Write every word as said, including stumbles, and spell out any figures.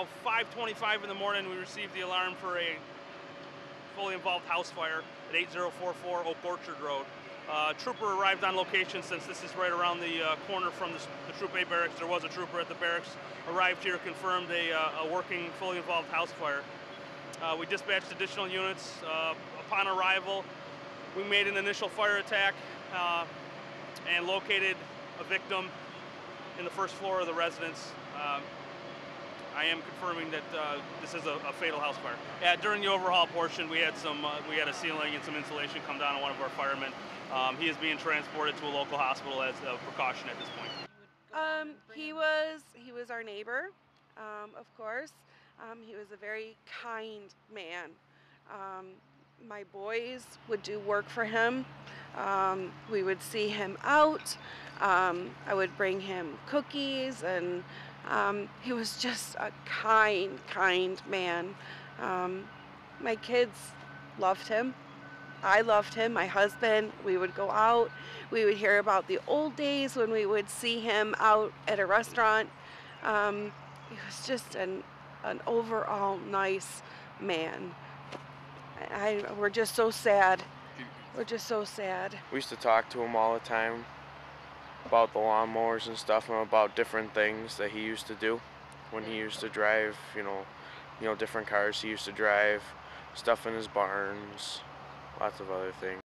now five twenty-five in the morning, we received the alarm for a fully involved house fire at eight zero four four Oak Orchard Road. Uh, trooper arrived on location. Since this is right around the uh, corner from this, the Troop A barracks, there was a trooper at the barracks, arrived here, confirmed a, uh, a working, fully involved house fire. Uh, we dispatched additional units. Uh, upon arrival, we made an initial fire attack uh, and located a victim in the first floor of the residence. Uh, I am confirming that uh, this is a, a fatal house fire. Yeah, during the overhaul portion, we had some, uh, we had a ceiling and some insulation come down on one of our firemen. Um, he is being transported to a local hospital as a precaution at this point. Um, he was he was our neighbor, um, of course. Um, he was a very kind man. Um, my boys would do work for him. Um, we would see him out. Um, I would bring him cookies, and um, he was just a kind, kind man. Um, my kids loved him. I loved him, my husband. We would go out. We would hear about the old days when we would see him out at a restaurant. Um, he was just an, an overall nice man. I, I, we're just so sad. We're just so sad. We used to talk to him all the time about the lawnmowers and stuff, and about different things that he used to do when he used to drive, you know, you know, different cars he used to drive, stuff in his barns. Lots of other things.